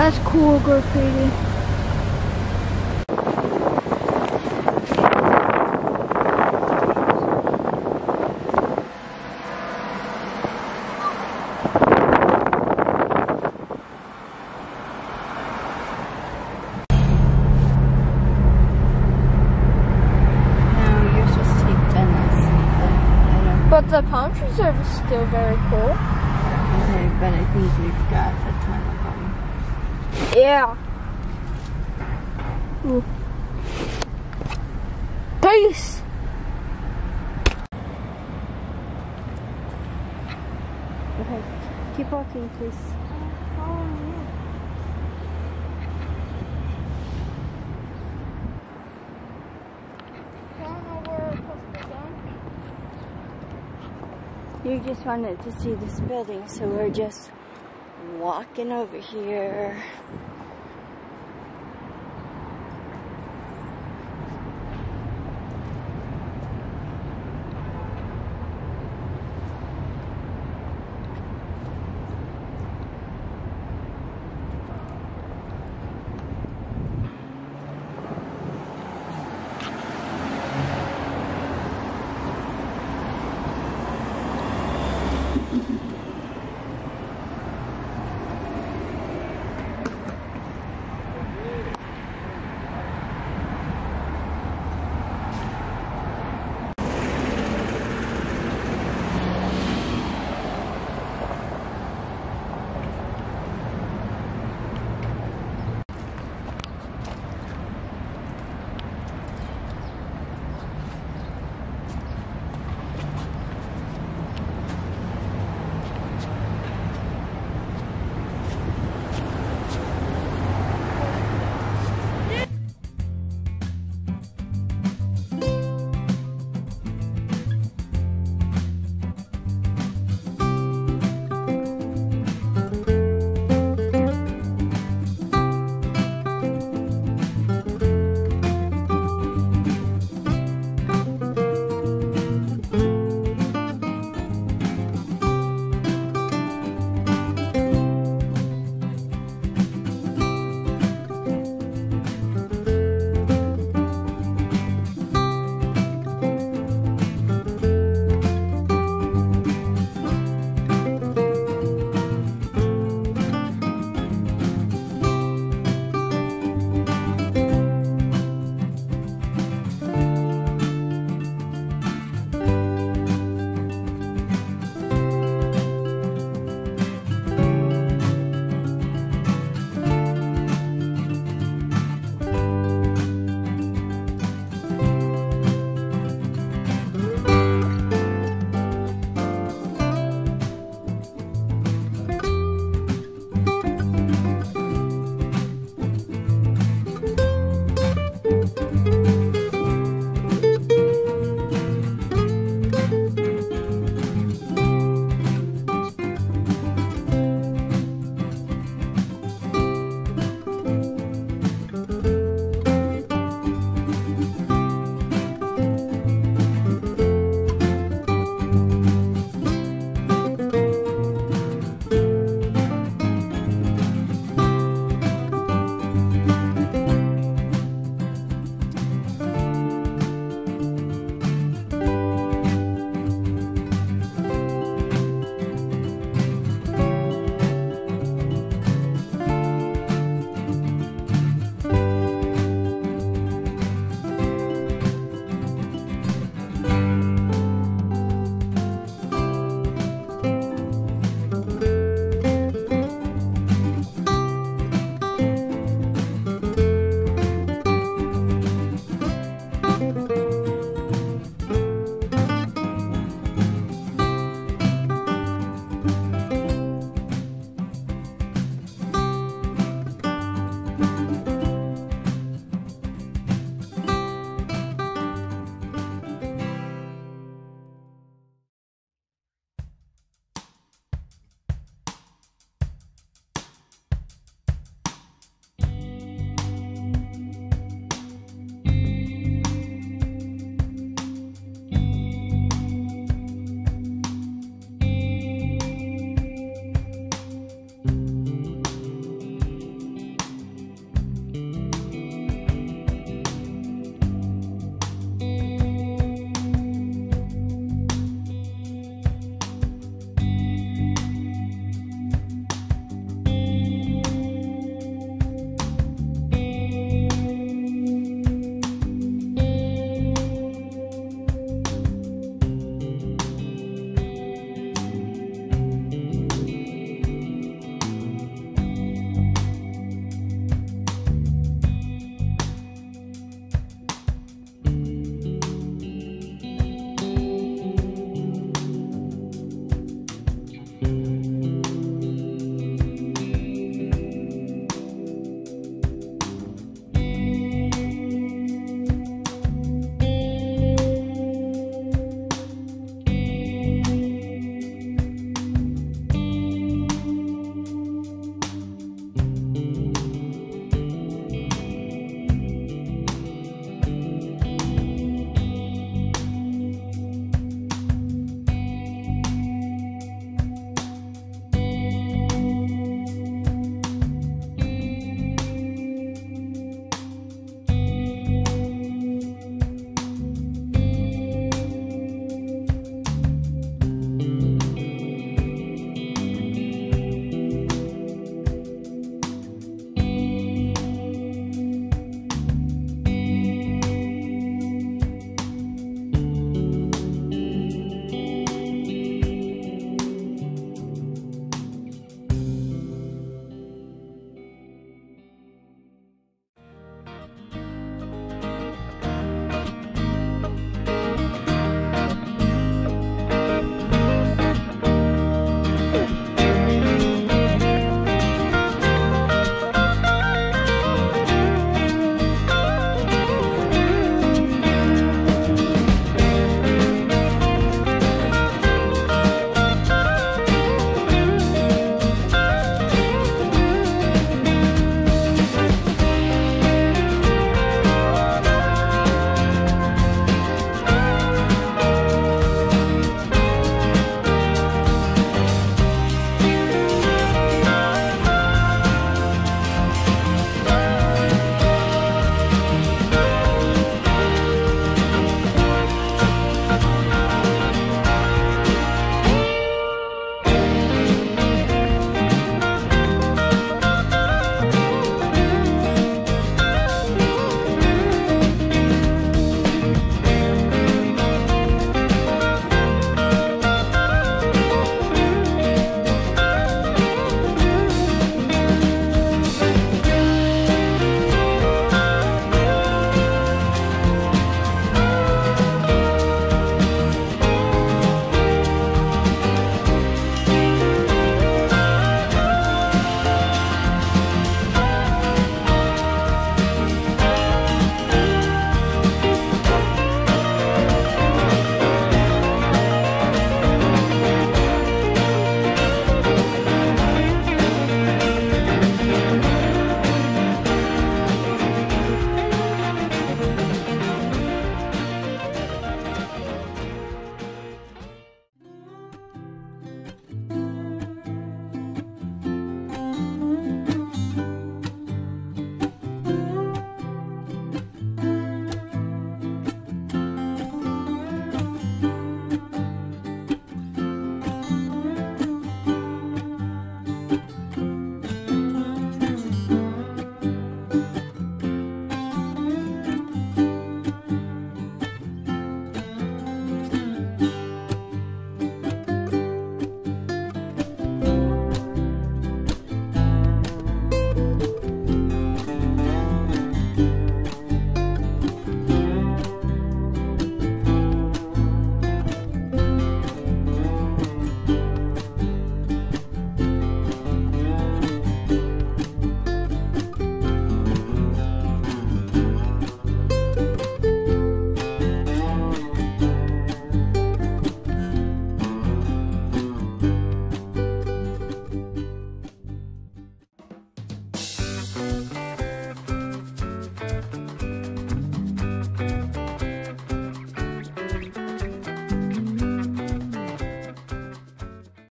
That's cool graffiti. The palm tree reserve is still very cool. Okay, but I think we've got a ton of them. Yeah. Ooh. Peace! Okay, keep walking, please. You just wanted to see this building, so we're just walking over here.